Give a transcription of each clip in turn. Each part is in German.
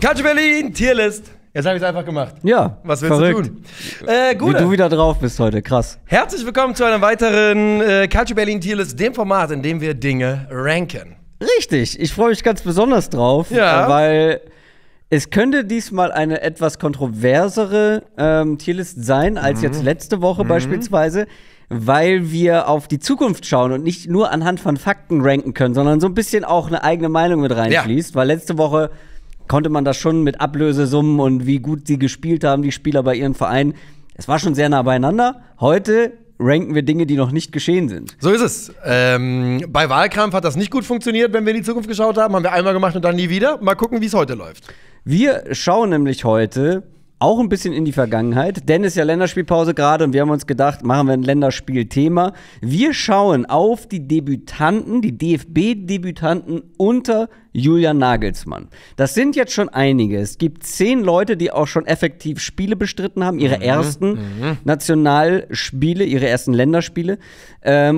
Calcio Berlin Tierlist. Jetzt habe ich es einfach gemacht. Ja, was willst verrückt. Du tun? Wie du wieder drauf bist heute, krass. Herzlich willkommen zu einer weiteren Calcio Berlin Tierlist, dem Format, in dem wir Dinge ranken. Richtig, ich freue mich ganz besonders drauf, ja. Weil es könnte diesmal eine etwas kontroversere Tierlist sein, als jetzt letzte Woche beispielsweise, weil wir auf die Zukunft schauen und nicht nur anhand von Fakten ranken können, sondern so ein bisschen auch eine eigene Meinung mit reinfließt, ja. Weil letzte Woche konnte man das schon mit Ablösesummen und wie gut sie gespielt haben, die Spieler bei ihren Vereinen. Es war schon sehr nah beieinander. Heute ranken wir Dinge, die noch nicht geschehen sind. So ist es. Bei Wahlkampf hat das nicht gut funktioniert, wenn wir in die Zukunft geschaut haben. Haben wir einmal gemacht und dann nie wieder. Mal gucken, wie es heute läuft. Wir schauen nämlich heute auch ein bisschen in die Vergangenheit, denn es ist ja Länderspielpause gerade und wir haben uns gedacht, machen wir ein Länderspielthema. Wir schauen auf die Debütanten, die DFB-Debütanten unter Julian Nagelsmann. Das sind jetzt schon einige. Es gibt 10 Leute, die auch schon effektiv Spiele bestritten haben, ihre ersten Nationalspiele, ihre ersten Länderspiele.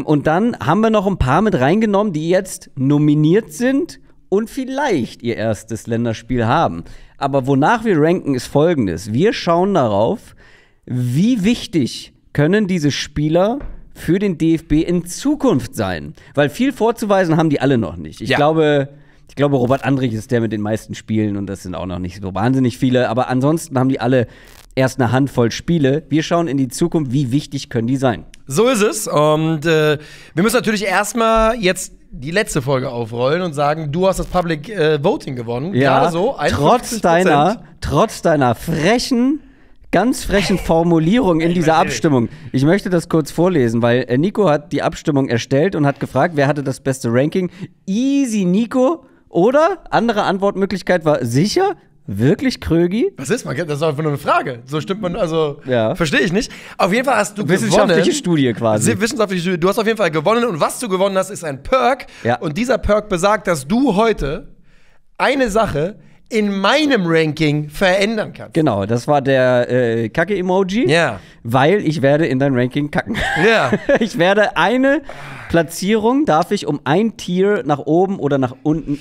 Und dann haben wir noch ein paar mit reingenommen, die jetzt nominiert sind und vielleicht ihr erstes Länderspiel haben. Aber wonach wir ranken, ist Folgendes. Wir schauen darauf, wie wichtig können diese Spieler für den DFB in Zukunft sein. Weil viel vorzuweisen haben die alle noch nicht. Ich glaube, Robert Andrich ist der mit den meisten Spielen und das sind auch noch nicht so wahnsinnig viele. Aber ansonsten haben die alle erst eine Handvoll Spiele. Wir schauen in die Zukunft, wie wichtig können die sein. So ist es. Und wir müssen natürlich erstmal jetzt die letzte Folge aufrollen und sagen, du hast das Public Voting gewonnen. Ja, gerade so, 51%. Trotz deiner frechen, ganz frechen Formulierung in dieser Abstimmung. Ich möchte das kurz vorlesen, weil Nico hat die Abstimmung erstellt und hat gefragt, wer hatte das beste Ranking? Easy Nico oder andere Antwortmöglichkeit war sicher? Wirklich Krögi? Was ist man? Das ist einfach nur eine Frage. So stimmt man, also ja. Verstehe ich nicht. Auf jeden Fall hast du wissenschaftliche gewonnen. Studie quasi. Wissenschaftliche Studie. Du hast auf jeden Fall gewonnen und was du gewonnen hast, ist ein Perk. Ja. Und dieser Perk besagt, dass du heute eine Sache in meinem Ranking verändern kannst. Genau, das war der Kacke-Emoji, yeah. Weil ich werde in dein Ranking kacken. Yeah. Ich werde eine Platzierung, darf ich um ein Tier nach oben oder nach unten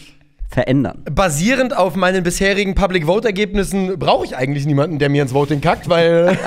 verändern. Basierend auf meinen bisherigen Public-Vote-Ergebnissen brauche ich eigentlich niemanden, der mir ins Voting kackt, weil,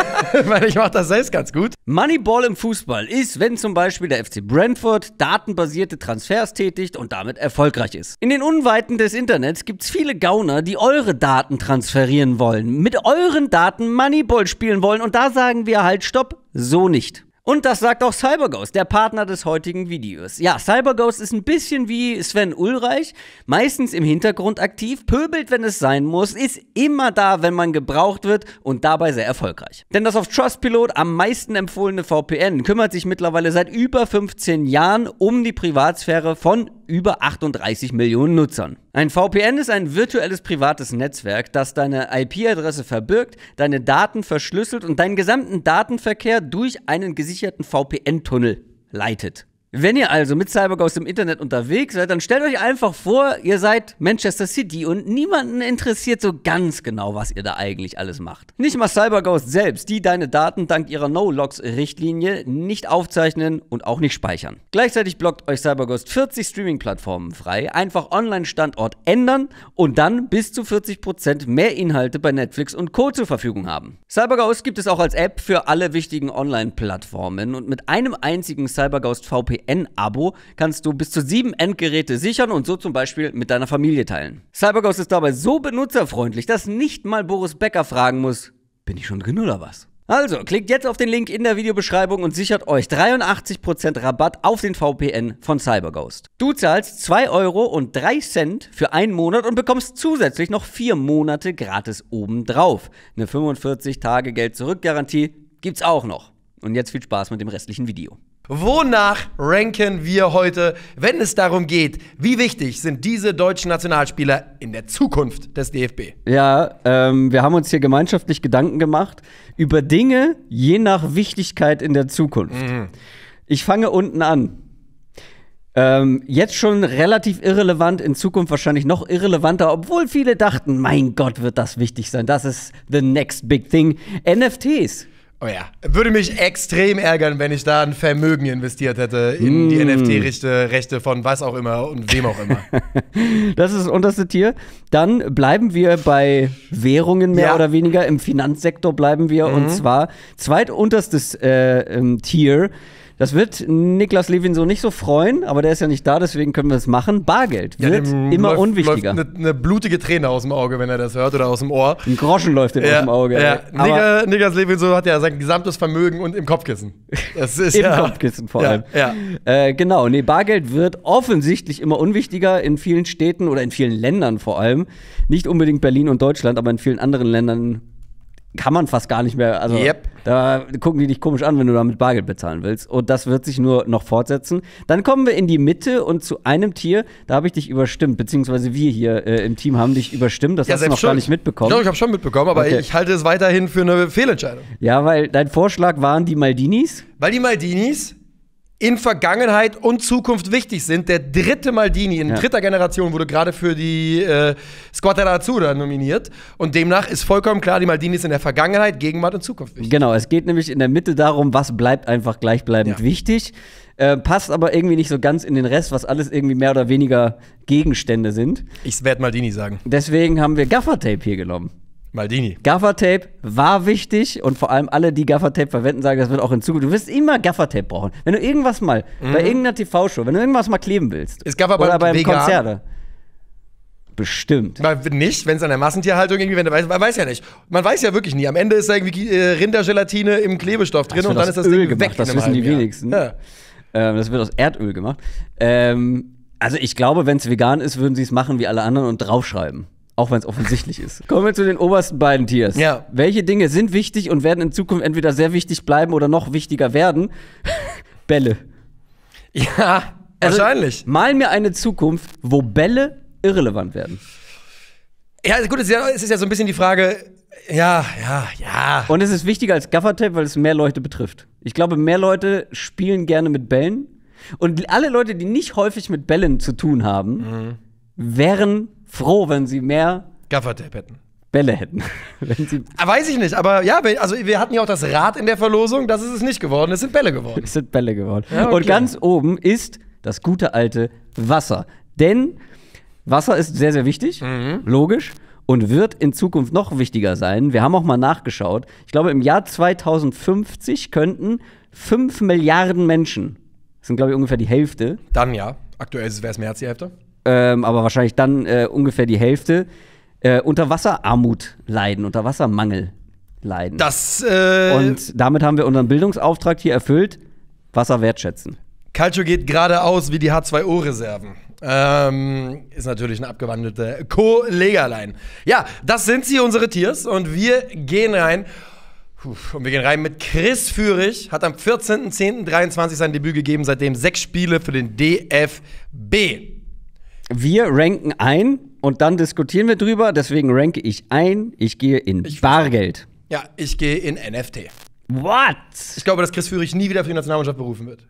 weil ich mache das selbst ganz gut. Moneyball im Fußball ist, wenn zum Beispiel der FC Brentford datenbasierte Transfers tätigt und damit erfolgreich ist. In den Unweiten des Internets gibt es viele Gauner, die eure Daten transferieren wollen, mit euren Daten Moneyball spielen wollen und da sagen wir halt Stopp, so nicht. Und das sagt auch CyberGhost, der Partner des heutigen Videos. Ja, CyberGhost ist ein bisschen wie Sven Ulreich, meistens im Hintergrund aktiv, pöbelt, wenn es sein muss, ist immer da, wenn man gebraucht wird und dabei sehr erfolgreich. Denn das auf Trustpilot am meisten empfohlene VPN kümmert sich mittlerweile seit über 15 Jahren um die Privatsphäre von über 38 Millionen Nutzern. Ein VPN ist ein virtuelles privates Netzwerk, das deine IP-Adresse verbirgt, deine Daten verschlüsselt und deinen gesamten Datenverkehr durch einen gesicherten VPN-Tunnel leitet. Wenn ihr also mit CyberGhost im Internet unterwegs seid, dann stellt euch einfach vor, ihr seid Manchester City und niemanden interessiert so ganz genau, was ihr da eigentlich alles macht. Nicht mal CyberGhost selbst, die deine Daten dank ihrer No-Logs-Richtlinie nicht aufzeichnen und auch nicht speichern. Gleichzeitig blockt euch CyberGhost 40 Streaming-Plattformen frei, einfach Online-Standort ändern und dann bis zu 40% mehr Inhalte bei Netflix und Co. zur Verfügung haben. CyberGhost gibt es auch als App für alle wichtigen Online-Plattformen und mit einem einzigen CyberGhost VPN abo kannst du bis zu 7 Endgeräte sichern und so zum Beispiel mit deiner Familie teilen. CyberGhost ist dabei so benutzerfreundlich, dass nicht mal Boris Becker fragen muss, bin ich schon drin oder was? Also, klickt jetzt auf den Link in der Videobeschreibung und sichert euch 83% Rabatt auf den VPN von CyberGhost. Du zahlst 2,03 € für einen Monat und bekommst zusätzlich noch 4 Monate gratis obendrauf. Eine 45-Tage-Geld-Zurück-Garantie gibt's auch noch. Und jetzt viel Spaß mit dem restlichen Video. Wonach ranken wir heute, wenn es darum geht, wie wichtig sind diese deutschen Nationalspieler in der Zukunft des DFB? Ja, wir haben uns hier gemeinschaftlich Gedanken gemacht über Dinge je nach Wichtigkeit in der Zukunft. Ich fange unten an. Jetzt schon relativ irrelevant, in Zukunft wahrscheinlich noch irrelevanter, obwohl viele dachten, mein Gott, wird das wichtig sein, das ist the next big thing. NFTs. Oh ja. Würde mich extrem ärgern, wenn ich da ein Vermögen investiert hätte in die NFT-Rechte von was auch immer und wem auch immer. Das ist das unterste Tier. Dann bleiben wir bei Währungen mehr oder weniger. Im Finanzsektor bleiben wir. Und zwar zweitunterstes Tier. Das wird Niklas Levinsohn nicht so freuen, aber der ist ja nicht da, deswegen können wir es machen. Bargeld wird immer unwichtiger. Eine blutige Träne aus dem Auge, wenn er das hört, oder aus dem Ohr. Ein Groschen läuft ihm aus dem Auge. Ja. Niklas Levinsohn hat ja sein gesamtes Vermögen und im Kopfkissen. Das ist Im Kopfkissen vor allem. Ja. Genau, nee, Bargeld wird offensichtlich immer unwichtiger in vielen Städten oder in vielen Ländern vor allem. Nicht unbedingt Berlin und Deutschland, aber in vielen anderen Ländern kann man fast gar nicht mehr, also da gucken die dich komisch an, wenn du da mit Bargeld bezahlen willst. Und das wird sich nur noch fortsetzen. Dann kommen wir in die Mitte und zu einem Tier, da habe ich dich überstimmt, beziehungsweise wir hier im Team haben dich überstimmt, das hast du noch gar nicht mitbekommen. Ja, ich habe schon mitbekommen, aber ich halte es weiterhin für eine Fehlentscheidung. Ja, weil dein Vorschlag waren die Maldinis. Weil die Maldinis in Vergangenheit und Zukunft wichtig sind. Der dritte Maldini in dritter Generation wurde gerade für die Squadra Azzurra nominiert. Und demnach ist vollkommen klar, die Maldinis in der Vergangenheit, Gegenwart und Zukunft wichtig. Genau, es geht nämlich in der Mitte darum, was bleibt einfach gleichbleibend wichtig. Passt aber irgendwie nicht so ganz in den Rest, was alles irgendwie mehr oder weniger Gegenstände sind. Ich werde Maldini sagen. Deswegen haben wir Gaffertape hier genommen. Maldini. Gaffertape war wichtig und vor allem alle, die Gaffertape verwenden, sagen, das wird auch in Zukunft. Du wirst immer Gaffertape brauchen. Wenn du irgendwas mal bei irgendeiner TV-Show, wenn du irgendwas mal kleben willst. Ist Gafferband oder beim vegan? Konzerte. Bestimmt. Weil nicht, wenn es an der Massentierhaltung irgendwie, wenn du weißt, man weiß ja nicht. Man weiß ja wirklich nie. Am Ende ist da irgendwie Rindergelatine im Klebestoff drin und dann ist das Öl Ding gemacht. Weg. Das wissen die wenigsten. Ja. Das wird aus Erdöl gemacht. Also ich glaube, wenn es vegan ist, würden sie es machen wie alle anderen und draufschreiben. Auch wenn es offensichtlich ist. Kommen wir zu den obersten beiden Tiers. Ja. Welche Dinge sind wichtig und werden in Zukunft entweder sehr wichtig bleiben oder noch wichtiger werden? Bälle. Ja, also, wahrscheinlich. Mal mir eine Zukunft, wo Bälle irrelevant werden. Ja, gut, es ist ja so ein bisschen die Frage, ja. Und es ist wichtiger als Gaffertape, weil es mehr Leute betrifft. Ich glaube, mehr Leute spielen gerne mit Bällen. Und alle Leute, die nicht häufig mit Bällen zu tun haben, wären froh, wenn sie mehr Gaffertape hätten. Bälle hätten. Wenn sie weiß ich nicht, aber ja, also wir hatten ja auch das Rad in der Verlosung, das ist es nicht geworden, es sind Bälle geworden. Es sind Bälle geworden. Ja, okay. Und ganz oben ist das gute alte Wasser. Denn Wasser ist sehr, sehr wichtig, logisch, und wird in Zukunft noch wichtiger sein. Wir haben auch mal nachgeschaut. Ich glaube, im Jahr 2050 könnten 5 Milliarden Menschen, das sind glaube ich ungefähr die Hälfte. Dann ja, aktuell wäre es mehr als die Hälfte. Aber wahrscheinlich dann ungefähr die Hälfte, unter Wasserarmut leiden, unter Wassermangel leiden. Und damit haben wir unseren Bildungsauftrag hier erfüllt, Wasser wertschätzen. Calcio geht geradeaus wie die H2O-Reserven. Ist natürlich eine abgewandelte Kollegalein. Ja, das sind sie, unsere Tiers, und wir gehen rein. Und wir gehen rein mit Chris Führich, hat am 14.10.23 sein Debüt gegeben, seitdem 6 Spiele für den DFB. Wir ranken ein und dann diskutieren wir drüber. Deswegen ranke ich ein. Ich gehe in Bargeld. Ja, ich gehe in NFT. What? Ich glaube, dass Chris Führich nie wieder für die Nationalmannschaft berufen wird.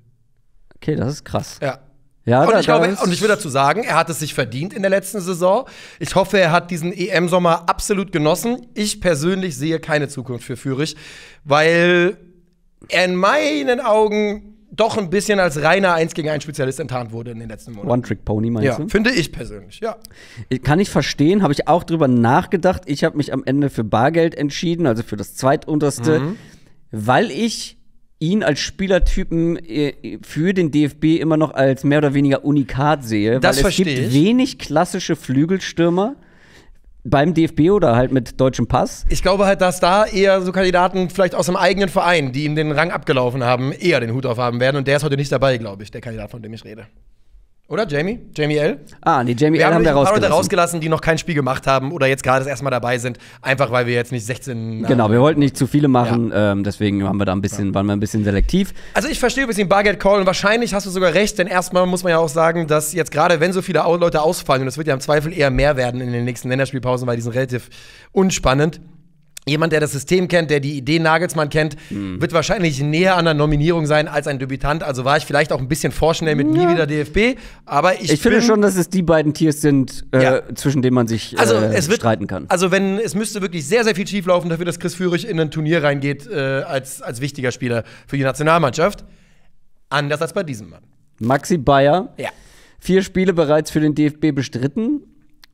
Okay, das ist krass. Ja. Ja, und ich will dazu sagen, er hat es sich verdient in der letzten Saison. Ich hoffe, er hat diesen EM-Sommer absolut genossen. Ich persönlich sehe keine Zukunft für Führich, weil er in meinen Augen doch ein bisschen als reiner 1-gegen-1 Spezialist enttarnt wurde in den letzten Monaten. One-Trick-Pony, meinst du? Ja, finde ich persönlich, ja. Kann ich verstehen, habe ich auch drüber nachgedacht. Ich habe mich am Ende für Bargeld entschieden, also für das Zweitunterste, weil ich ihn als Spielertypen für den DFB immer noch als mehr oder weniger Unikat sehe. Das verstehe ich. Weil es gibt wenig klassische Flügelstürmer beim DFB oder halt mit deutschem Pass. Ich glaube halt, dass da eher so Kandidaten vielleicht aus dem eigenen Verein, die ihm den Rang abgelaufen haben, eher den Hut aufhaben werden. Und der ist heute nicht dabei, glaube ich, der Kandidat, von dem ich rede. Oder Jamie? Jamie L? Ah, nee, Jamie L haben wir rausgelassen. Wir haben rausgelassen, die noch kein Spiel gemacht haben oder jetzt gerade das erste Mal dabei sind. Einfach, weil wir jetzt nicht 16 Genau, wir wollten nicht zu viele machen. Ja. Deswegen haben wir da ein bisschen, waren wir ein bisschen selektiv. Also ich verstehe ein bisschen Bargeld Call und wahrscheinlich hast du sogar recht. Denn erstmal muss man ja auch sagen, dass jetzt gerade, wenn so viele Leute ausfallen, und es wird ja im Zweifel eher mehr werden in den nächsten Länderspielpausen, weil die sind relativ unspannend, Jemand, der das System kennt, der die Idee Nagelsmann kennt, wird wahrscheinlich näher an der Nominierung sein als ein Debütant. Also war ich vielleicht auch ein bisschen vorschnell mit nie wieder DFB. Aber ich finde schon, dass es die beiden Tiers sind, zwischen denen man sich streiten kann. Also wenn es müsste wirklich sehr, sehr viel schieflaufen dafür, dass Chris Führich in ein Turnier reingeht als wichtiger Spieler für die Nationalmannschaft. Anders als bei diesem Mann. Maxi Beier. Ja. 4 Spiele bereits für den DFB bestritten.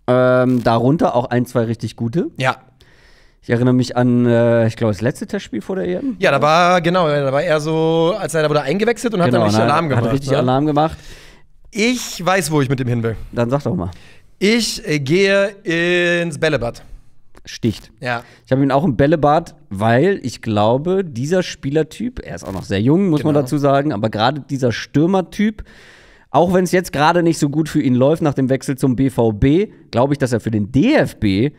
Darunter auch 1, 2 richtig gute. Ja. Ich erinnere mich an, ich glaube, das letzte Testspiel vor der EM. Ja, da war er so, als er da wurde eingewechselt und hat dann richtig Alarm gemacht. Hat richtig Alarm gemacht. Ich weiß, wo ich mit dem hin will. Dann sag doch mal. Ich gehe ins Bällebad. Sticht. Ja. Ich habe ihn auch im Bällebad, weil ich glaube, dieser Spielertyp, er ist auch noch sehr jung, muss man dazu sagen, aber gerade dieser Stürmertyp, auch wenn es jetzt gerade nicht so gut für ihn läuft nach dem Wechsel zum BVB, glaube ich, dass er für den DFB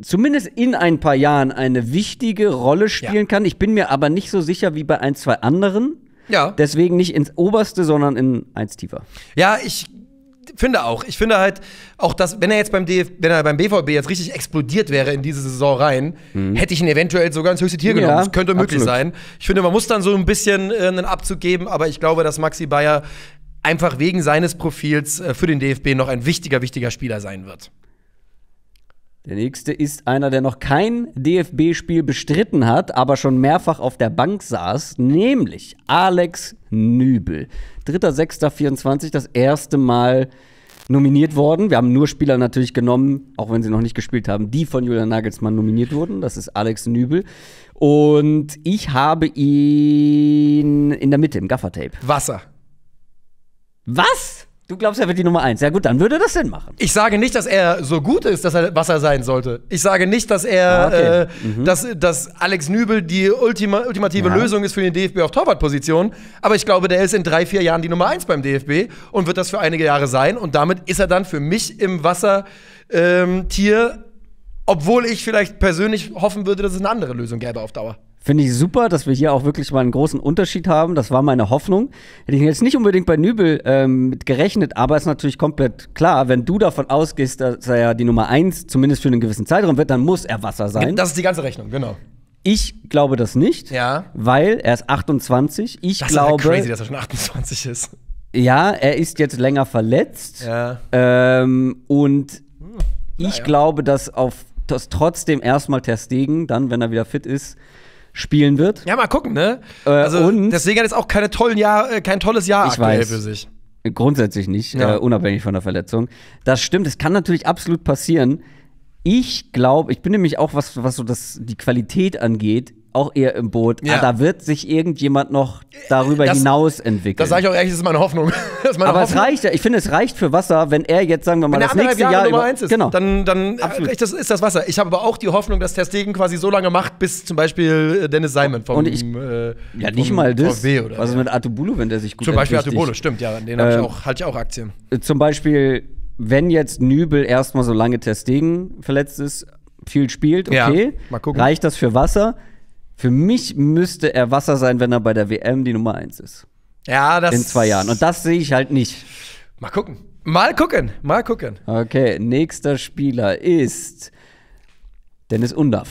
zumindest in ein paar Jahren eine wichtige Rolle spielen kann. Ich bin mir aber nicht so sicher wie bei 1, 2 anderen. Ja. Deswegen nicht ins Oberste, sondern in 1 tiefer. Ja, ich finde auch. Ich finde halt auch, dass, wenn er jetzt beim BVB jetzt richtig explodiert wäre in diese Saison rein, hätte ich ihn eventuell sogar ins höchste Tier genommen. Das könnte möglich sein. Ich finde, man muss dann so ein bisschen einen Abzug geben, aber ich glaube, dass Maxi Beier einfach wegen seines Profils für den DFB noch ein wichtiger Spieler sein wird. Der nächste ist einer, der noch kein DFB-Spiel bestritten hat, aber schon mehrfach auf der Bank saß, nämlich Alex Nübel. 3.6.24, das erste Mal nominiert worden. Wir haben nur Spieler natürlich genommen, auch wenn sie noch nicht gespielt haben, die von Julian Nagelsmann nominiert wurden. Das ist Alex Nübel. Und ich habe ihn in der Mitte, im Gaffertape. Wasser. Was? Du glaubst, er wird die Nummer 1. Ja gut, dann würde das Sinn machen. Ich sage nicht, dass er so gut ist, dass er Wasser sein sollte. Ich sage nicht, dass er, dass Alex Nübel die ultimative Lösung ist für den DFB auf Torwartposition. Aber ich glaube, der ist in 3, 4 Jahren die Nummer 1 beim DFB und wird das für einige Jahre sein. Und damit ist er dann für mich im Wasser-Tier, obwohl ich vielleicht persönlich hoffen würde, dass es eine andere Lösung gäbe auf Dauer. Finde ich super, dass wir hier auch wirklich mal einen großen Unterschied haben. Das war meine Hoffnung. Hätte ich jetzt nicht unbedingt bei Nübel mit gerechnet, aber ist natürlich komplett klar, wenn du davon ausgehst, dass er ja die Nummer 1 zumindest für einen gewissen Zeitraum wird, dann muss er Wasser sein. Das ist die ganze Rechnung, genau. Ich glaube das nicht, weil er ist 28. Das glaube, ist ja crazy, dass er schon 28 ist. Ja, er ist jetzt länger verletzt. Ja. Und ich glaube, dass trotzdem erstmal Ter Stegen, dann, wenn er wieder fit ist, spielen wird. Ja, mal gucken, ne? Also, und deswegen hat es auch kein tolles Jahr aktuell für sich. Grundsätzlich nicht, unabhängig von der Verletzung. Das stimmt, das kann natürlich absolut passieren. Ich glaube, ich bin nämlich auch, was so die Qualität angeht, auch eher im Boot. Ja. Da wird sich irgendjemand noch darüber hinaus entwickeln. Das sage ich auch ehrlich, das ist meine Hoffnung. Aber es reicht ja. Ich finde, es reicht für Wasser, wenn er jetzt, sagen wir mal, das nächste Jahr Nummer 1 ist. Genau. Dann ist das Wasser. Ich habe aber auch die Hoffnung, dass Ter Stegen quasi so lange macht, bis zum Beispiel Dennis Simon vom nicht mal das. Was ist mit Atubulu, wenn der sich gut entwickelt? Zum Beispiel Atubulu, stimmt, ja. Den halte ich auch Aktien. Zum Beispiel, wenn jetzt Nübel erstmal, so lange Ter Stegen verletzt ist, viel spielt, okay. Ja, mal gucken. Reicht das für Wasser? Für mich müsste er Wasser sein, wenn er bei der WM die Nummer 1 ist. Ja, das in 2 Jahren. Und das sehe ich halt nicht. Mal gucken. Mal gucken. Mal gucken. Okay, nächster Spieler ist Deniz Undav.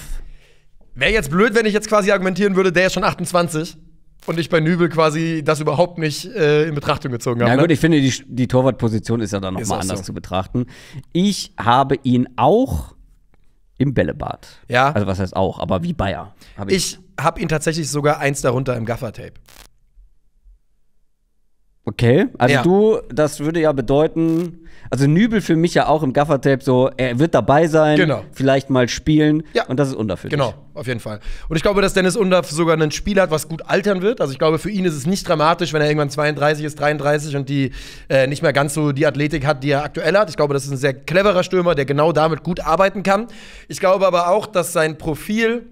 Wäre jetzt blöd, wenn ich jetzt quasi argumentieren würde, der ist schon 28 und ich bei Nübel quasi das überhaupt nicht in Betrachtung gezogen habe. Ja gut, ich finde, die Torwartposition ist ja dann nochmal anders zu betrachten. Ich habe ihn auch im Bällebad. Ja. Also, was heißt auch, aber wie Bayer. Ich habe ihn tatsächlich sogar 1 darunter im Gaffertape. Okay, also das würde ja bedeuten, also Nübel für mich ja auch im Gaffertape so, er wird dabei sein, vielleicht mal spielen und das ist Undav für dich. Genau, auf jeden Fall. Und ich glaube, dass Deniz Undav sogar ein Spiel hat, was gut altern wird. Also ich glaube, für ihn ist es nicht dramatisch, wenn er irgendwann 32 ist, 33 und die nicht mehr ganz so die Athletik hat, die er aktuell hat. Ich glaube, das ist ein sehr cleverer Stürmer, der genau damit gut arbeiten kann. Ich glaube aber auch, dass sein Profil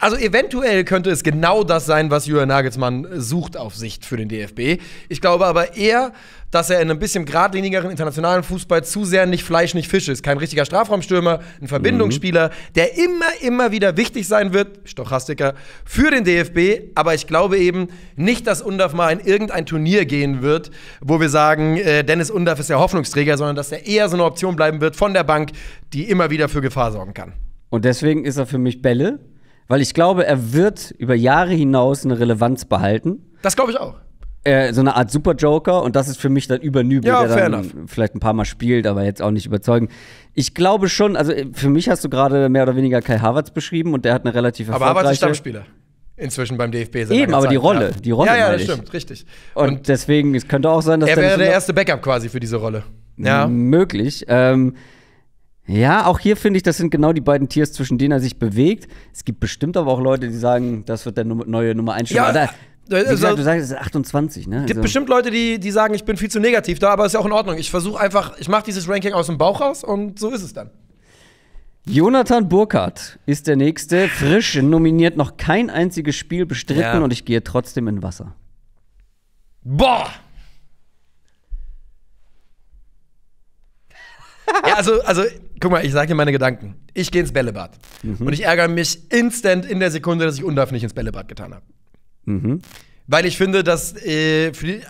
also eventuell könnte es genau das sein, was Julian Nagelsmann sucht auf Sicht für den DFB. Ich glaube aber eher, dass er in einem bisschen geradlinigeren internationalen Fußball zu sehr nicht Fleisch, nicht Fisch ist. Kein richtiger Strafraumstürmer, ein Verbindungsspieler, der immer wieder wichtig sein wird, Stochastiker, für den DFB. Aber ich glaube eben nicht, dass Undav mal in irgendein Turnier gehen wird, wo wir sagen, Deniz Undav ist der Hoffnungsträger, sondern dass er eher so eine Option bleiben wird von der Bank, die immer wieder für Gefahr sorgen kann. Und deswegen ist er für mich Bälle, weil ich glaube, er wird über Jahre hinaus eine Relevanz behalten. Das glaube ich auch. So eine Art Super-Joker, und das ist für mich dann über Nübel, ja, der dann vielleicht ein paar Mal spielt, aber jetzt auch nicht überzeugend. Ich glaube schon, also für mich hast du gerade mehr oder weniger Kai Havertz beschrieben, und der hat eine relativ erfolgreiche... Aber Havertz ist Stammspieler inzwischen beim DFB. Eben, aber die Rolle. Ja, das stimmt, richtig. Und deswegen, es könnte auch sein, dass... Er wäre der erste Backup quasi für diese Rolle. Ja. Möglich. Ja, auch hier finde ich, das sind genau die beiden Tiers, zwischen denen er sich bewegt. Es gibt bestimmt aber auch Leute, die sagen, das wird der neue Nummer 1 Spieler. Ja. Also, du sagst, es ist 28, ne? Es gibt bestimmt Leute, die sagen, ich bin viel zu negativ da, aber ist ja auch in Ordnung. Ich versuche einfach, ich mache dieses Ranking aus dem Bauch raus, und so ist es dann. Jonathan Burkardt ist der Nächste. Frisch nominiert, noch kein einziges Spiel bestritten, ja, und ich gehe trotzdem in Wasser. Boah! Ja, also, guck mal, ich sage dir meine Gedanken. Ich gehe ins Bällebad. Mhm. Und ich ärgere mich instant in der Sekunde, dass ich Undav nicht ins Bällebad getan habe. Mhm. Weil ich finde, dass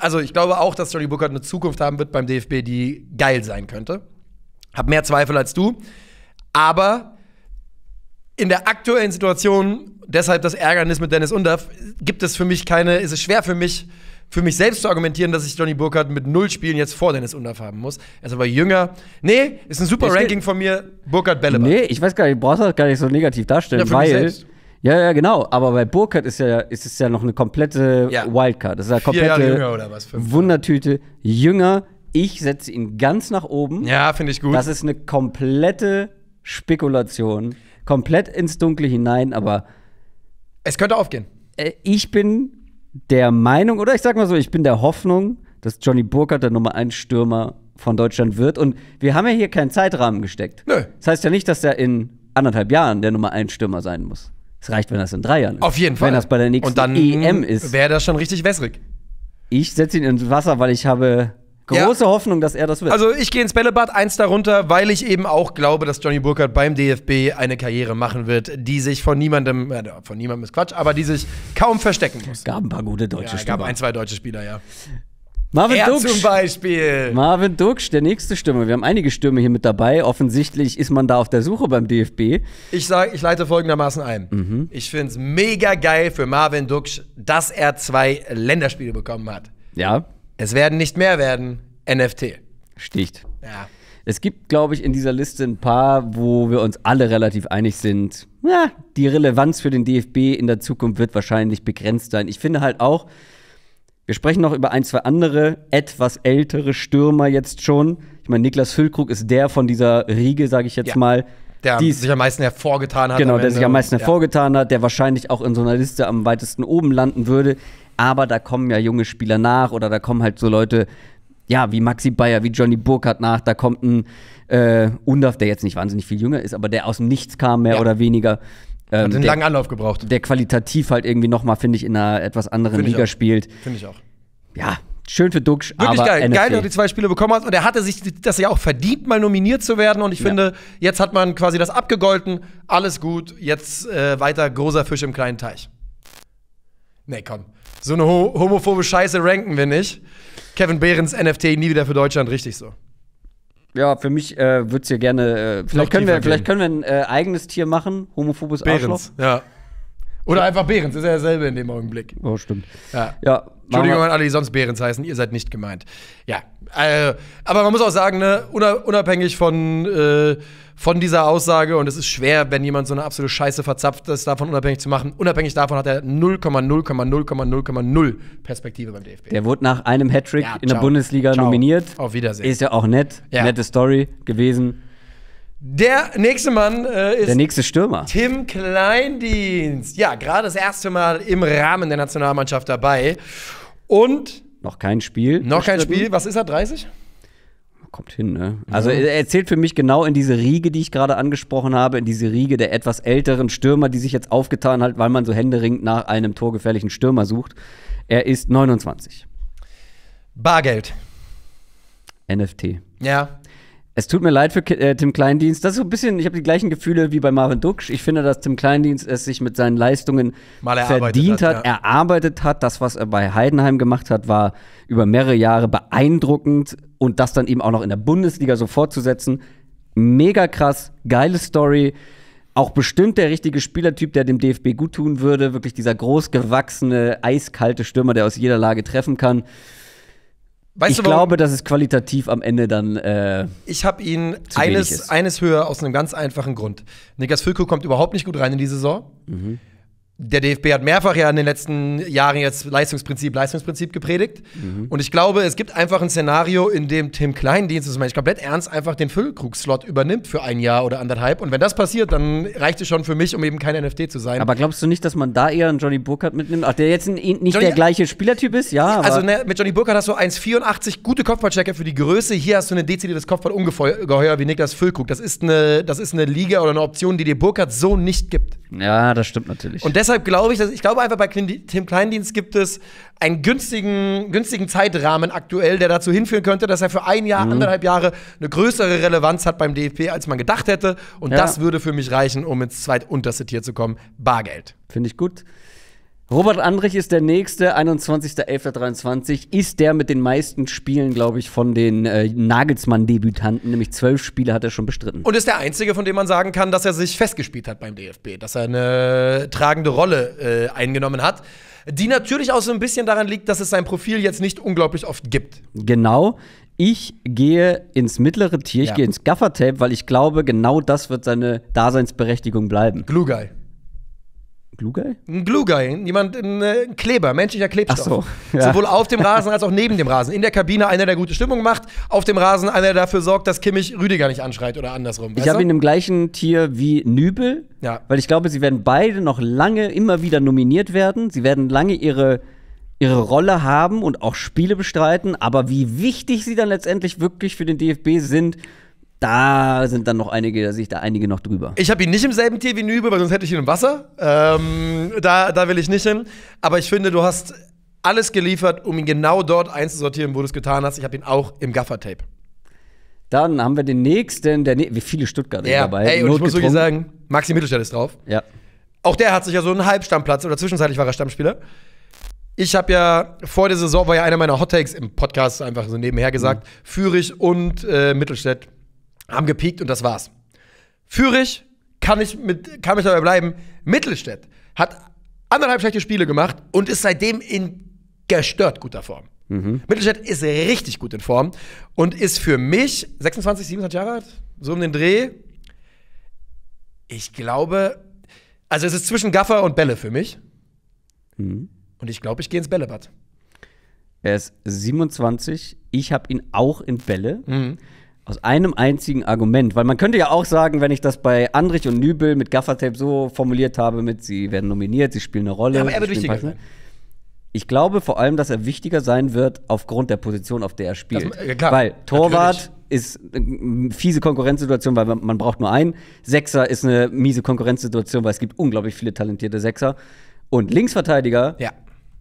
also ich glaube auch, dass Jonny Burkardt eine Zukunft haben wird beim DFB, die geil sein könnte. Hab mehr Zweifel als du. Aber in der aktuellen Situation, deshalb das Ärgernis mit Deniz Undav, gibt es für mich keine, ist es schwer für mich selbst zu argumentieren, dass ich Jonny Burkardt mit 0 Spielen jetzt vor Deniz Undav haben muss. Er ist aber jünger. Nee, ist ein super Ranking von mir, Burkardt Bällebad. Nee, ich weiß gar nicht, du brauchst das gar nicht so negativ darstellen, ja, weil... Ja, genau. Aber bei Burkardt ist es ja noch eine komplette Wildcard. Das ist ja komplette 4 Jahre jünger oder was? 5 Jahre. Wundertüte. Jünger. Ich setze ihn ganz nach oben. Ja, finde ich gut. Das ist eine komplette Spekulation. Komplett ins Dunkle hinein, aber es könnte aufgehen. Ich bin der Meinung, oder ich sag mal so, ich bin der Hoffnung, dass Jonny Burkardt der Nummer 1 Stürmer von Deutschland wird. Und wir haben ja hier keinen Zeitrahmen gesteckt. Nö. Das heißt ja nicht, dass er in 1,5 Jahren der Nummer 1 Stürmer sein muss. Es reicht, wenn das in 3 Jahren ist. Auf jeden Fall. Wenn das bei der nächsten EM ist. Wäre das schon richtig wässrig. Ich setze ihn ins Wasser, weil ich habe große Hoffnung, dass er das wird. Also ich gehe ins Bällebad, 1 darunter, weil ich eben auch glaube, dass Jonny Burkardt beim DFB eine Karriere machen wird, die sich von niemandem ist Quatsch, aber die sich kaum verstecken muss. Gab ein paar gute deutsche Spieler. Gab 1, 2 deutsche Spieler, ja. Marvin Ducksch zum Beispiel. Marvin Ducksch, der nächste Stürmer. Wir haben einige Stürmer hier mit dabei. Offensichtlich ist man da auf der Suche beim DFB. Ich leite folgendermaßen ein. Mhm. Ich finde es mega geil für Marvin Ducksch, dass er 2 Länderspiele bekommen hat. Ja. Es werden nicht mehr werden. NFT. Sticht. Ja. Es gibt, glaube ich, in dieser Liste ein paar, wo wir uns alle relativ einig sind. Ja, die Relevanz für den DFB in der Zukunft wird wahrscheinlich begrenzt sein. Ich finde halt auch, wir sprechen noch über 1, 2 andere, etwas ältere Stürmer jetzt schon. Ich meine, Niklas Füllkrug ist der von dieser Riege, sage ich jetzt mal. Der sich am meisten hervorgetan hat. Genau, der sich am meisten hervorgetan hat, der wahrscheinlich auch in so einer Liste am weitesten oben landen würde. Aber da kommen ja junge Spieler nach, oder da kommen halt so Leute, ja, wie Maxi Beier, wie Jonny Burkardt nach. Da kommt ein Undav, der jetzt nicht wahnsinnig viel jünger ist, aber der aus dem Nichts kam, mehr oder weniger. Hat einen langen Anlauf gebraucht. Der qualitativ halt irgendwie nochmal, finde ich, in einer etwas anderen Liga spielt. Finde ich auch. Ja, schön für Ducksch. Wirklich aber geil. NFT. Geil, dass er die 2 Spiele bekommen hat. Und er hatte sich das ja auch verdient, mal nominiert zu werden. Und ich finde, jetzt hat man quasi das abgegolten. Alles gut. Jetzt weiter großer Fisch im kleinen Teich. Nee, komm. So eine homophobe Scheiße ranken wir nicht. Kevin Behrens, NFT, nie wieder für Deutschland. Richtig so. Ja, für mich wird's hier gerne. Vielleicht können wir ein eigenes Tier machen, homophobes Arschloch. Ja. Oder einfach Behrens, ist ja dasselbe in dem Augenblick. Oh, stimmt. Ja. Entschuldigung an alle, die sonst Behrens heißen, ihr seid nicht gemeint. Ja. Aber man muss auch sagen, ne, unabhängig von dieser Aussage, und es ist schwer, wenn jemand so eine absolute Scheiße verzapft, das davon unabhängig zu machen. Unabhängig davon hat er 0,0,0,0,0 Perspektive beim DFB. Der wurde nach einem Hattrick in der Bundesliga nominiert. Auf Wiedersehen. Ist ja auch nett. Ja. Nette Story gewesen. Der nächste Mann ist der nächste Stürmer. Tim Kleindienst. Ja, gerade das erste Mal im Rahmen der Nationalmannschaft dabei. Und noch kein Spiel. Noch kein Spiel. Was ist er, 30? Kommt hin, ne? Also er zählt für mich genau in diese Riege, die ich gerade angesprochen habe, in diese Riege der etwas älteren Stürmer, die sich jetzt aufgetan hat, weil man so händeringend nach einem torgefährlichen Stürmer sucht. Er ist 29. Bargeld. NFT. Ja. Es tut mir leid für Tim Kleindienst. Das ist so ein bisschen, ich habe die gleichen Gefühle wie bei Marvin Ducksch. Ich finde, dass Tim Kleindienst es sich mit seinen Leistungen verdient hat, erarbeitet hat. Das, was er bei Heidenheim gemacht hat, war über mehrere Jahre beeindruckend. Und das dann eben auch noch in der Bundesliga so fortzusetzen. Mega krass, geile Story. auch bestimmt der richtige Spielertyp, der dem DFB guttun würde. Wirklich dieser großgewachsene, eiskalte Stürmer, der aus jeder Lage treffen kann. Weißt ich glaube, dass es qualitativ am Ende dann ich habe ihn eines höher aus einem ganz einfachen Grund. Niklas Füllkrug kommt überhaupt nicht gut rein in die Saison. Mhm. Der DFB hat mehrfach ja in den letzten Jahren jetzt Leistungsprinzip gepredigt. Mhm. Und ich glaube, es gibt einfach ein Szenario, in dem Tim Kleindienst, das meine ich komplett ernst, einfach den Füllkrug-Slot übernimmt für ein Jahr oder anderthalb. Und wenn das passiert, dann reicht es schon für mich, um eben kein NFT zu sein. Aber glaubst du nicht, dass man da eher einen Jonny Burkardt mitnimmt? Ach, der jetzt nicht der gleiche Spielertyp ist? Ja. Also ne, mit Jonny Burkardt hast du 1,84 gute Kopfballchecker für die Größe. Hier hast du ein dezidiertes Kopfballungeheuer wie Niklas Füllkrug. Das ist eine Liga oder eine Option, die dir Burkardt so nicht gibt. Ja, das stimmt natürlich. Und deshalb glaube ich, einfach bei Tim Kleindienst gibt es einen günstigen Zeitrahmen aktuell, der dazu hinführen könnte, dass er für ein Jahr, anderthalb Jahre eine größere Relevanz hat beim DFB, als man gedacht hätte. Und das würde für mich reichen, um ins zweitunterste Tier zu kommen. Bargeld. Finde ich gut. Robert Andrich ist der nächste, 21.11.23, ist der mit den meisten Spielen, glaube ich, von den Nagelsmann-Debütanten, nämlich 12 Spiele hat er schon bestritten. Und ist der einzige, von dem man sagen kann, dass er sich festgespielt hat beim DFB, dass er eine tragende Rolle eingenommen hat, die natürlich auch so ein bisschen daran liegt, dass es sein Profil jetzt nicht unglaublich oft gibt. Genau. Ich gehe ins mittlere Tier, ich gehe ins Gaffertape, weil ich glaube, genau das wird seine Daseinsberechtigung bleiben. Glugay. Glugay? Ein Glugay, ein Kleber, menschlicher Klebstoff. Ach so, ja. Sowohl auf dem Rasen als auch neben dem Rasen. In der Kabine einer, der gute Stimmung macht, auf dem Rasen einer, der dafür sorgt, dass Kimmich Rüdiger nicht anschreit oder andersrum. Ich habe ihn im gleichen Tier wie Nübel, weil ich glaube, sie werden beide noch lange immer wieder nominiert werden. Sie werden lange ihre Rolle haben und auch Spiele bestreiten. Aber wie wichtig sie dann letztendlich wirklich für den DFB sind, da sind dann noch einige noch drüber. Ich habe ihn nicht im selben Tier wie Nübel, weil sonst hätte ich ihn im Wasser. Da will ich nicht hin. Aber ich finde, du hast alles geliefert, um ihn genau dort einzusortieren, wo du es getan hast. Ich habe ihn auch im Gaffertape. Dann haben wir den nächsten, wie viele Stuttgarter dabei. Ey, und ich muss wirklich sagen, Maxi Mittelstädt ist drauf. Ja. Auch der hat sich ja so einen Halbstammplatz, oder zwischenzeitlich war er Stammspieler. Ich habe ja vor der Saison, war ja einer meiner Hot-Takes im Podcast einfach so nebenher gesagt, Führich und Mittelstädt haben gepiekt und das war's. Führich kann ich dabei bleiben. Mittelstädt hat anderthalb schlechte Spiele gemacht und ist seitdem in gestört guter Form. Mhm. Mittelstädt ist richtig gut in Form und ist für mich 26, 27 Jahre alt, so um den Dreh. Ich glaube, also es ist zwischen Gaffer und Bälle für mich. Mhm. Und ich glaube, ich gehe ins Bällebad. Er ist 27. Ich habe ihn auch in Bälle. Mhm. Aus einem einzigen Argument. Weil man könnte ja auch sagen, wenn ich das bei Andrich und Nübel mit Gaffertape so formuliert habe, mit sie werden nominiert, sie spielen eine Rolle. Ja, aber er wird wichtiger sein. Ich glaube vor allem, dass er wichtiger sein wird aufgrund der Position, auf der er spielt. Das, klar, weil Torwart ist eine fiese Konkurrenzsituation, weil man braucht nur einen. Sechser ist eine miese Konkurrenzsituation, weil es gibt unglaublich viele talentierte Sechser. Und Linksverteidiger,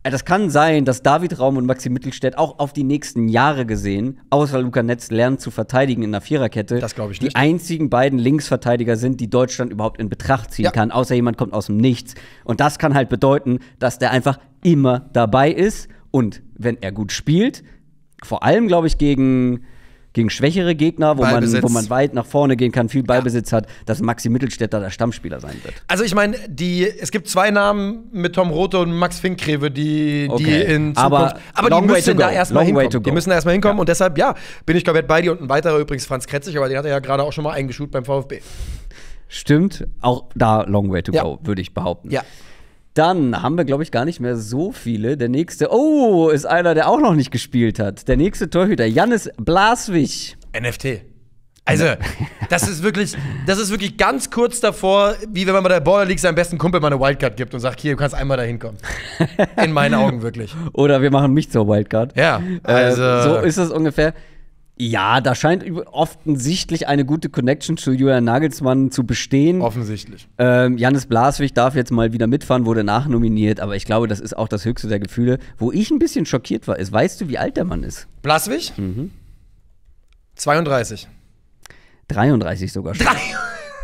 das kann sein, dass David Raum und Maxi Mittelstädt auch auf die nächsten Jahre gesehen, außer Luca Netz, lernen zu verteidigen in der Viererkette. Das glaube ich nicht. Die einzigen beiden Linksverteidiger sind, die Deutschland überhaupt in Betracht ziehen kann, außer jemand kommt aus dem Nichts. Und das kann halt bedeuten, dass der einfach immer dabei ist. Und wenn er gut spielt, vor allem, glaube ich, gegen schwächere Gegner, wo man weit nach vorne gehen kann, viel Ballbesitz hat, dass Maxi Mittelstädt der Stammspieler sein wird. Also ich meine, es gibt zwei Namen mit Tom Rothe und Max Finkgreve, die in Zukunft, aber die müssen da erstmal hinkommen. Die müssen da erstmal hinkommen und deshalb, bin ich komplett bei dir. Und ein weiterer übrigens, Franz Kretzig, aber den hat er ja gerade auch schon mal eingeschult beim VfB. Stimmt, auch da long way to go, würde ich behaupten. Ja. Dann haben wir, glaube ich, gar nicht mehr so viele. Der nächste, ist einer, der auch noch nicht gespielt hat. Der nächste Torhüter, Janis Blaswich. NFT. Also, das ist wirklich ganz kurz davor, wie wenn man bei der Border League seinem besten Kumpel mal eine Wildcard gibt und sagt, hier, du kannst einmal da hinkommen. In meinen Augen wirklich. Oder wir machen mich zur Wildcard. Ja, also. So ist das ungefähr. Ja, da scheint offensichtlich eine gute Connection zu Julian Nagelsmann zu bestehen. Offensichtlich. Janis Blaswich darf jetzt mal wieder mitfahren, wurde nachnominiert, aber ich glaube, das ist auch das höchste der Gefühle. Wo ich ein bisschen schockiert war, ist, weißt du, wie alt der Mann ist? Blaswich? Mhm. 32. 33 sogar schon.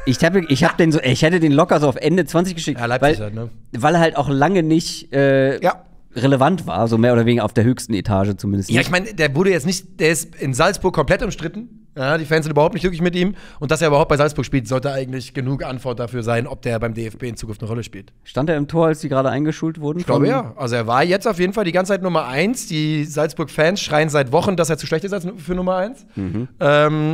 Ich hätte den locker so auf Ende 20 geschickt, ja, Leipzig halt, ne? Weil er halt auch lange nicht relevant war, so mehr oder weniger auf der höchsten Etage zumindest. Ja, ich meine, der ist in Salzburg komplett umstritten. Ja, die Fans sind überhaupt nicht glücklich mit ihm. Und dass er überhaupt bei Salzburg spielt, sollte eigentlich genug Antwort dafür sein, ob der beim DFB in Zukunft eine Rolle spielt. Stand er im Tor, als die gerade eingeschult wurden? Ich glaube, ja. Also er war jetzt auf jeden Fall die ganze Zeit Nummer 1. Die Salzburg-Fans schreien seit Wochen, dass er zu schlecht ist als für Nummer 1. Mhm.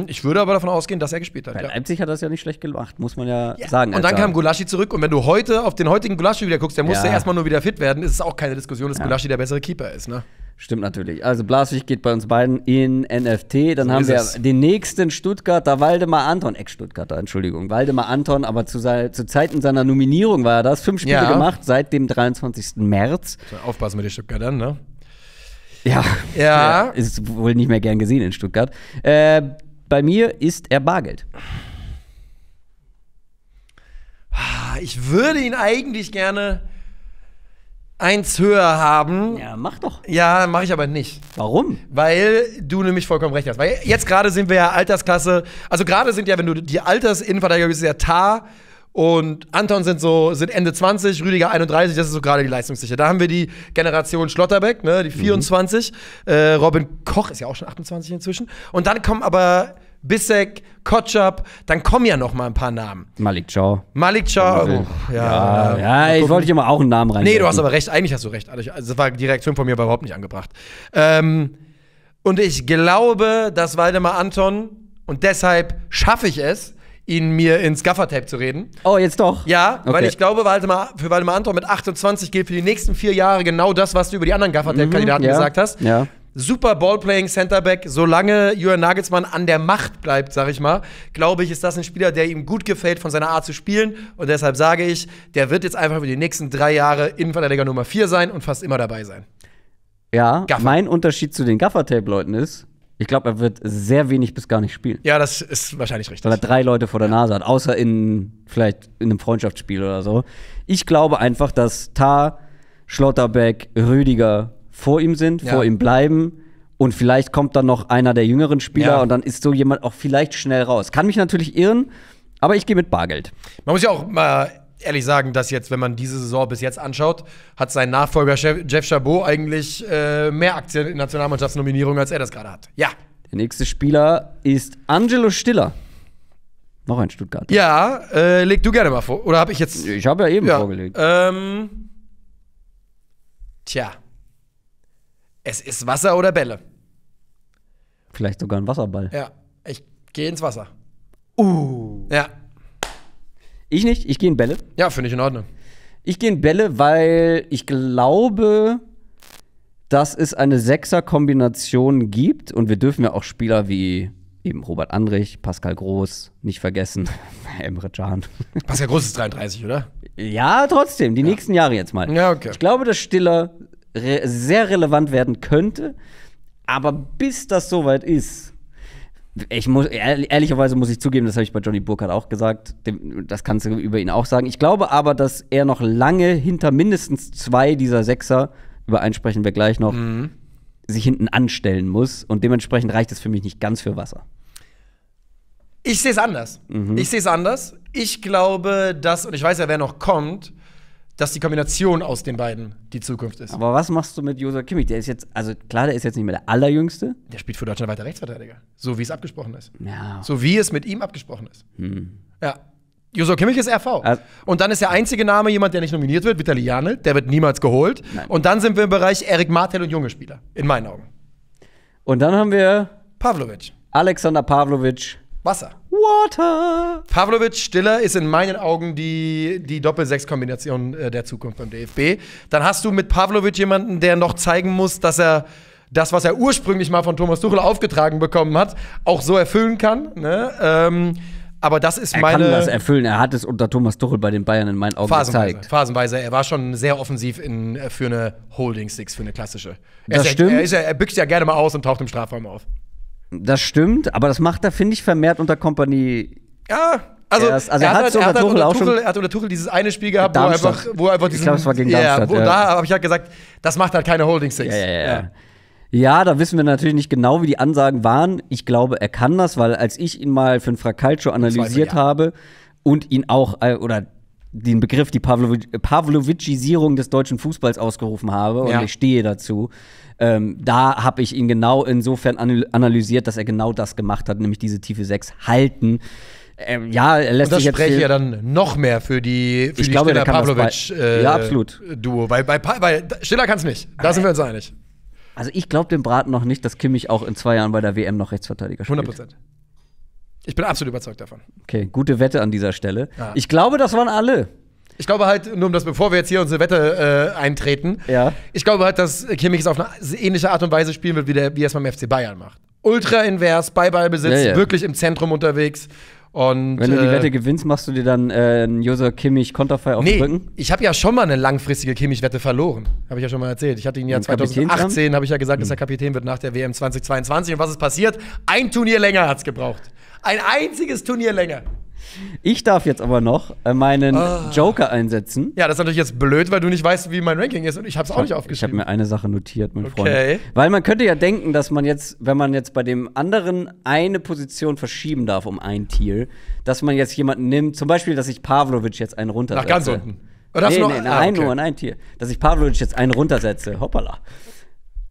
Ich würde aber davon ausgehen, dass er gespielt hat. Bei Leipzig hat das ja nicht schlecht gemacht, muss man ja sagen. Und dann kam Gulácsi zurück. Und wenn du heute auf den heutigen Gulácsi wieder guckst, der musste erstmal nur wieder fit werden, ist es auch keine Diskussion, dass Gulácsi der bessere Keeper ist, ne? Stimmt natürlich. Also Blaswich geht bei uns beiden in NFT. Dann haben wir den nächsten Stuttgarter, Waldemar Anton. Ex-Stuttgarter, Entschuldigung. Waldemar Anton, aber zu Zeiten seiner Nominierung war er das. 5 Spiele gemacht seit dem 23. März. Aufpassen mit den Stuttgartern, ne? Ja. Ja. Ist wohl nicht mehr gern gesehen in Stuttgart. Bei mir ist er Bargeld. Ich würde ihn eigentlich gerne 1 höher haben. Ja, mach doch. Ja, mache ich aber nicht. Warum? Weil du nämlich vollkommen recht hast. Weil jetzt gerade sind wir ja Altersklasse. Also gerade sind ja, wenn du die Altersinnenverteidiger bist, ja Tar und Anton sind Ende 20, Rüdiger 31. Das ist so gerade die leistungssicher. Da haben wir die Generation Schlotterbeck, ne, die 24. Robin Koch ist ja auch schon 28 inzwischen. Und dann kommen aber Bissek, Kotschap, dann kommen ja noch mal ein paar Namen. Malik Ciao. Ja, ich wollte dir mal auch einen Namen rein. Nee, du hast aber recht, eigentlich hast du recht. Also das war die Reaktion von mir überhaupt nicht angebracht. Und ich glaube, dass Waldemar Anton, und deshalb schaffe ich es, ihn mir ins Gaffertape zu reden. Oh, jetzt doch? Ja, okay. Weil ich glaube, für Waldemar Anton mit 28 gilt für die nächsten 4 Jahre genau das, was du über die anderen Gaffertape-Kandidaten gesagt hast. Ja. Super Ballplaying Centerback, solange Julian Nagelsmann an der Macht bleibt, sag ich mal, glaube ich, ist das ein Spieler, der ihm gut gefällt von seiner Art zu spielen. Und deshalb sage ich, der wird jetzt einfach für die nächsten 3 Jahre Innenverteidiger Nummer 4 sein und fast immer dabei sein. Ja, Gaffer. Mein Unterschied zu den Gaffertape-Leuten ist, ich glaube, er wird sehr wenig bis gar nicht spielen. Ja, das ist wahrscheinlich richtig. Weil er 3 Leute vor der Nase hat, außer vielleicht in einem Freundschaftsspiel oder so. Ich glaube einfach, dass Tar, Schlotterbeck, Rüdiger vor ihm sind, vor ihm bleiben und vielleicht kommt dann noch einer der jüngeren Spieler und dann ist so jemand auch vielleicht schnell raus. Kann mich natürlich irren, aber ich gehe mit Bargeld. Man muss ja auch mal ehrlich sagen, dass jetzt, wenn man diese Saison bis jetzt anschaut, hat sein Nachfolger Jeff Chabot eigentlich mehr Aktien in Nationalmannschaftsnominierung, als er das gerade hat. Ja. Der nächste Spieler ist Angelo Stiller. Noch ein Stuttgarter. Ja, leg du gerne mal vor. Oder habe ich jetzt? Ich habe ja eben vorgelegt. Es ist Wasser oder Bälle. Vielleicht sogar ein Wasserball. Ja, ich gehe ins Wasser. Ja. Ich nicht, ich gehe in Bälle. Ja, finde ich in Ordnung. Ich gehe in Bälle, weil ich glaube, dass es eine Sechser-Kombination gibt. Und wir dürfen ja auch Spieler wie eben Robert Andrich, Pascal Groß nicht vergessen. Emre Can. Pascal Groß ist 33, oder? Ja, trotzdem. Die nächsten Jahre jetzt mal. Ja, okay. Ich glaube, dass Stiller sehr relevant werden könnte, aber bis das soweit ist, ehrlicherweise muss ich zugeben, das habe ich bei Jonny Burkardt auch gesagt, das kannst du über ihn auch sagen. Ich glaube aber, dass er noch lange hinter mindestens 2 dieser Sechser, über einen sprechen wir gleich noch, sich hinten anstellen muss und dementsprechend reicht es für mich nicht ganz für Wasser. Ich sehe es anders. Ich sehe es anders. Ich glaube, dass, und ich weiß ja, wer noch kommt, dass die Kombination aus den beiden die Zukunft ist. Aber was machst du mit Josef Kimmich? Der ist jetzt, also klar, der ist jetzt nicht mehr der Allerjüngste. Der spielt für Deutschland weiter Rechtsverteidiger. So wie es abgesprochen ist. Ja. So wie es mit ihm abgesprochen ist. Ja. Josef Kimmich ist RV. Also, und dann ist der einzige Name jemand, der nicht nominiert wird, Vitalij Janl. Der wird niemals geholt. Nein. Und dann sind wir im Bereich Erik Martell und junge Spieler. In meinen Augen. Und dann haben wir Pavlovic. Alexander Pavlovic. Wasser. Water. Pavlovic, Stiller ist in meinen Augen die Doppel-6-Kombination der Zukunft beim DFB. Dann hast du mit Pavlovic jemanden, der noch zeigen muss, dass er das, was er ursprünglich mal von Thomas Tuchel aufgetragen bekommen hat, auch so erfüllen kann. Ne? Aber das ist Er kann das erfüllen. Er hat es unter Thomas Tuchel bei den Bayern in meinen Augen gezeigt. Phasenweise. Er war schon sehr offensiv für eine Holding-Six, für eine klassische. Das stimmt. Er büchst ja gerne mal aus und taucht im Strafraum auf. Das stimmt, aber das macht er, finde ich, vermehrt unter Kompanie. Ja, also er hat unter Tuchel dieses eine Spiel gehabt, wo er einfach diesen, ich glaube, es war gegen Darmstadt. Da habe ich halt gesagt, das macht halt keine Holding Six. Ja, da wissen wir natürlich nicht genau, wie die Ansagen waren. Ich glaube, er kann das, weil als ich ihn mal für ein Fracalcio analysiert habe und ihn auch, oder den Begriff, die Pavlovicisierung des deutschen Fußballs ausgerufen habe, und ich stehe dazu, da habe ich ihn genau insofern analysiert, dass er genau das gemacht hat, nämlich diese tiefe 6 halten. Ja, er lässt sich jetzt. Und das spreche ja dann noch mehr für die Stiller-Pavlovic-Duo. Weil Stiller kann es nicht. Da sind wir uns einig. Also ich glaube dem Braten noch nicht, dass Kimmich auch in 2 Jahren bei der WM noch Rechtsverteidiger spielt. 100%. Ich bin absolut überzeugt davon. Okay, gute Wette an dieser Stelle. Ja. Ich glaube, das waren alle. Ich glaube halt, nur um das, bevor wir jetzt hier unsere Wette eintreten, ich glaube halt, dass Kimmich es auf eine ähnliche Art und Weise spielen wird, wie er es beim FC Bayern macht. Ultra invers, bei Ballbesitz, wirklich im Zentrum unterwegs. Und, wenn du die Wette gewinnst, machst du dir dann einen Josef Kimmich Konterfei auf den Rücken? Nee, ich habe ja schon mal eine langfristige Kimmich-Wette verloren. Habe ich ja schon mal erzählt. Ich hatte ihn ja 2018, habe ich ja gesagt, dass er Kapitän wird nach der WM 2022. Und was ist passiert? Ein Turnier länger hat's gebraucht. Ein einziges Turnier länger. Ich darf jetzt aber noch meinen Joker einsetzen. Ja, das ist natürlich jetzt blöd, weil du nicht weißt, wie mein Ranking ist. Und ich habe es auch nicht aufgeschrieben. Ich habe mir eine Sache notiert, mein Freund. Weil man könnte ja denken, dass man jetzt, wenn man jetzt bei dem anderen eine Position verschieben darf um ein Tier, dass man jetzt jemanden nimmt, zum Beispiel, dass ich Pavlovic jetzt einen runtersetze. Nach ganz unten? Oder nee, nur an ein Tier. Dass ich Pavlovic jetzt einen runtersetze. Hoppala.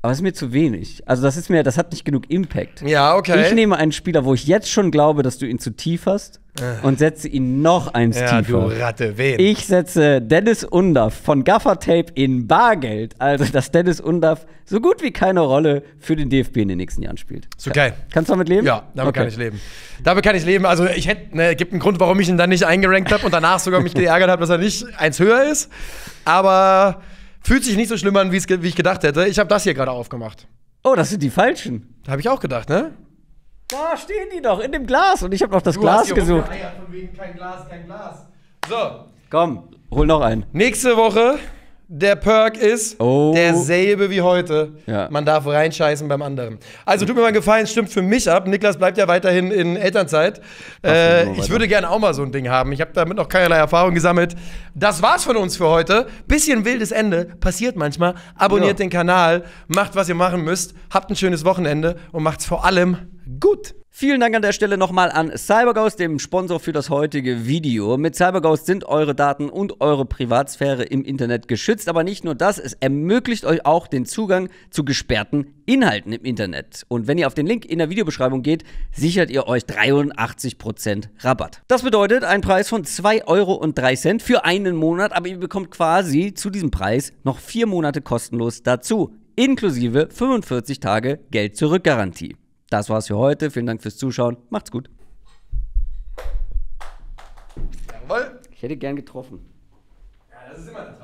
Aber es ist mir zu wenig. Also das hat nicht genug Impact. Ja, okay. Ich nehme einen Spieler, wo ich jetzt schon glaube, dass du ihn zu tief hast und setze ihn noch eins tiefer. Du Ratte, wen? Ich setze Deniz Undav von Gaffertape in Bargeld. Also, dass Deniz Undav so gut wie keine Rolle für den DFB in den nächsten Jahren spielt. So geil. Kannst du damit leben? Ja, damit kann ich leben. Damit kann ich leben. Also, ich hätte, gibt einen Grund, warum ich ihn dann nicht eingerankt habe und danach sogar mich geärgert habe, dass er nicht eins höher ist. Aber fühlt sich nicht so schlimm an, wie ich gedacht hätte. Ich habe das hier gerade aufgemacht. Oh, das sind die falschen. Habe ich auch gedacht, ne? Da stehen die doch in dem Glas und ich habe noch das Glas gesucht. Von wegen kein Glas, kein Glas. So. Komm, hol noch einen. Nächste Woche, der Perk ist derselbe wie heute. Ja. Man darf reinscheißen beim anderen. Also tut mir mal einen Gefallen, stimmt für mich ab. Niklas bleibt ja weiterhin in Elternzeit. Ich würde gerne auch mal so ein Ding haben. Ich habe damit noch keinerlei Erfahrung gesammelt. Das war's von uns für heute. Bisschen wildes Ende, passiert manchmal. Abonniert den Kanal, macht, was ihr machen müsst. Habt ein schönes Wochenende und macht's vor allem gut. Vielen Dank an der Stelle nochmal an CyberGhost, dem Sponsor für das heutige Video. Mit CyberGhost sind eure Daten und eure Privatsphäre im Internet geschützt. Aber nicht nur das, es ermöglicht euch auch den Zugang zu gesperrten Inhalten im Internet. Und wenn ihr auf den Link in der Videobeschreibung geht, sichert ihr euch 83% Rabatt. Das bedeutet einen Preis von 2,03 € für einen Monat, aber ihr bekommt quasi zu diesem Preis noch 4 Monate kostenlos dazu, inklusive 45 Tage Geld-Zurück-Garantie. Das war's für heute. Vielen Dank fürs Zuschauen. Macht's gut. Jawohl. Ich hätte gern getroffen. Ja, das ist immer das.